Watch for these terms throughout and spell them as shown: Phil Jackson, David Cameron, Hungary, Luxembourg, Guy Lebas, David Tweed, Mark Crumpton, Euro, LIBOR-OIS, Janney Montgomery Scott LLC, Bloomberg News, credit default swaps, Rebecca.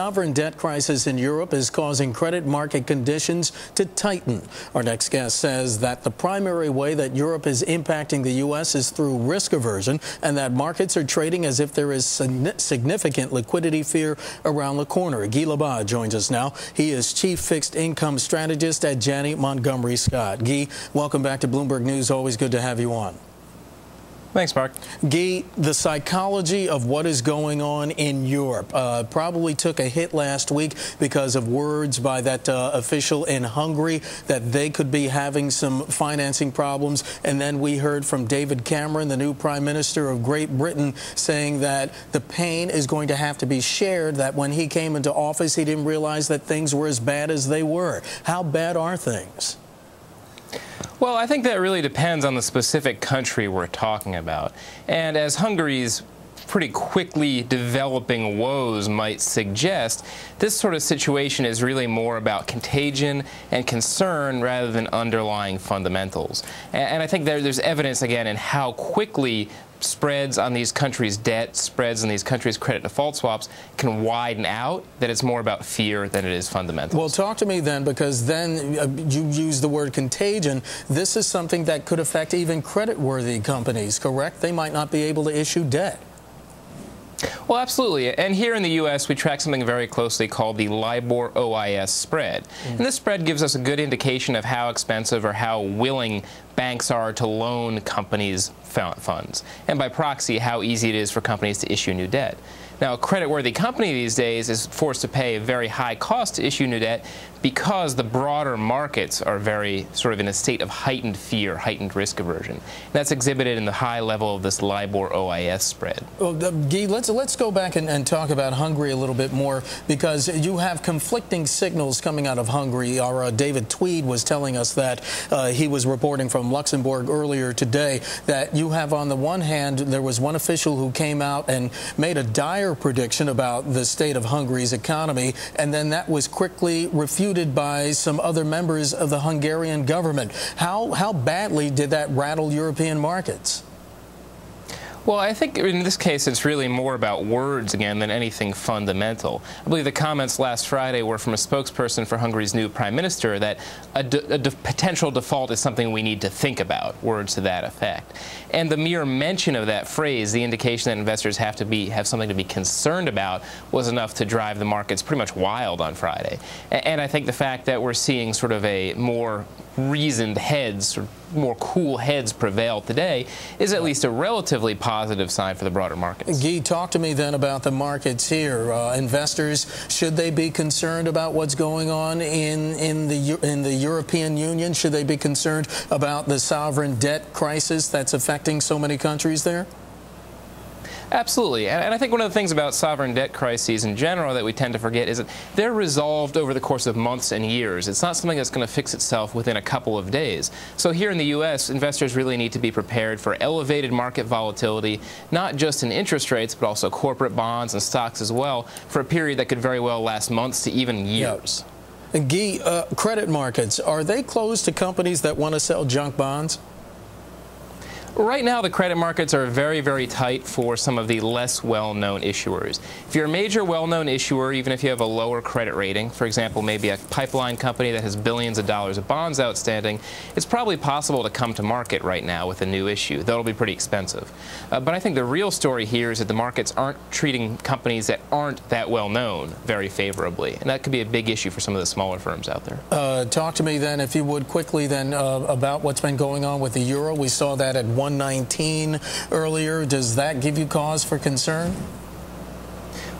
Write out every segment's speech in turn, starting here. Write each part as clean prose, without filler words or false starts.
Sovereign debt crisis in Europe is causing credit market conditions to tighten. Our next guest says that the primary way that Europe is impacting the U.S. is through risk aversion, and that markets are trading as if there is significant liquidity fear around the corner. Guy Lebas joins us now. He is Chief Fixed Income Strategist at Janney Montgomery Scott. Guy, welcome back to Bloomberg News. Always good to have you on. Thanks, Mark. Guy, the psychology of what is going on in Europe probably took a hit last week because of words by that official in Hungary that they could be having some financing problems. And then we heard from David Cameron, the new Prime Minister of Great Britain, saying that the pain is going to have to be shared, that when he came into office, he didn't realize that things were as bad as they were. How bad are things? Well, I think that really depends on the specific country we're talking about. And as Hungary's pretty quickly developing woes might suggest, this sort of situation is really more about contagion and concern rather than underlying fundamentals. And I think there's evidence, again, in how quickly spreads on these countries' debt, spreads on these countries' credit default swaps can widen out, that it's more about fear than it is fundamentals. Well, talk to me then, because then you use the word contagion. This is something that could affect even creditworthy companies, correct? They might not be able to issue debt. Well, absolutely. And here in the U.S., we track something very closely called the LIBOR-OIS spread. And this spread gives us a good indication of how expensive or how willing banks are to loan companies funds, and by proxy, how easy it is for companies to issue new debt. Now, a creditworthy company these days is forced to pay a very high cost to issue new debt because the broader markets are very sort of in a state of heightened fear, heightened risk aversion. And that's exhibited in the high level of this LIBOR-OIS spread. Well, Guy, let's go back and talk about Hungary a little bit more, because you have conflicting signals coming out of Hungary. Our David Tweed was telling us that he was reporting from Luxembourg earlier today that you have, on the one hand, there was one official who came out and made a dire prediction about the state of Hungary's economy, and then that was quickly refuted by some other members of the Hungarian government. How badly did that rattle European markets? Well, I think in this case it's really more about words, again, than anything fundamental. I believe the comments last Friday were from a spokesperson for Hungary's new prime minister that a potential default is something we need to think about, words to that effect. And the mere mention of that phrase, the indication that investors have something to be concerned about, was enough to drive the markets pretty much wild on Friday. And I think the fact that we're seeing sort of a more reasoned heads, or more cool heads, prevail today is at least a relatively positive sign for the broader markets. Guy, talk to me then about the markets here. Investors, should they be concerned about what's going on in the European Union? Should they be concerned about the sovereign debt crisis that's affecting so many countries there? Absolutely. And I think one of the things about sovereign debt crises in general that we tend to forget is that they're resolved over the course of months and years. It's not something that's going to fix itself within a couple of days. So here in the U.S., investors really need to be prepared for elevated market volatility, not just in interest rates, but also corporate bonds and stocks as well, for a period that could very well last months to even years. Yep. Guy, credit markets, are they closed to companies that want to sell junk bonds? Right now, the credit markets are very, very tight for some of the less well-known issuers. If you're a major well-known issuer, even if you have a lower credit rating, for example, maybe a pipeline company that has billions of dollars of bonds outstanding, it's probably possible to come to market right now with a new issue. That'll be pretty expensive. But I think the real story here is that the markets aren't treating companies that aren't that well-known very favorably, and that could be a big issue for some of the smaller firms out there. Talk to me then, if you would, quickly then about what's been going on with the euro. We saw that at 119 earlier. Does that give you cause for concern?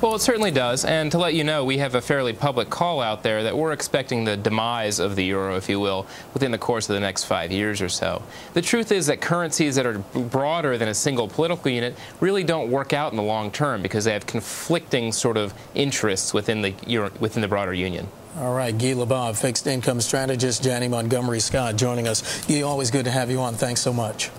Well, it certainly does. And to let you know, we have a fairly public call out there that we're expecting the demise of the euro, if you will, within the course of the next 5 years or so. The truth is that currencies that are broader than a single political unit really don't work out in the long term because they have conflicting sort of interests within the broader union. All right. Guy Lebas, Fixed Income Strategist, Janney Montgomery Scott, joining us. Guy, always good to have you on. Thanks so much.